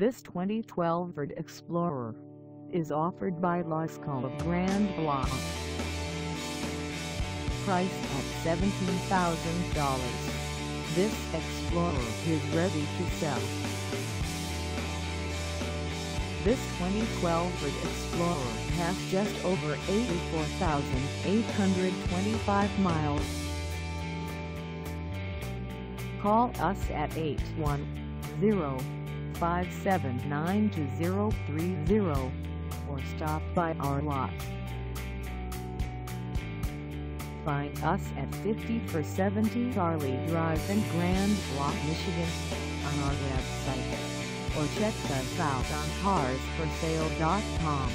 This 2012 Ford Explorer is offered by Lasco of Grand Blanc. Priced at $17,000, this Explorer is ready to sell. This 2012 Ford Explorer has just over 84,825 miles. Call us at 810-579-2030 or stop by our lot. Find us at 5470 Charlie Drive in Grand Blanc, Michigan on our website, or check us out on carsforsale.com.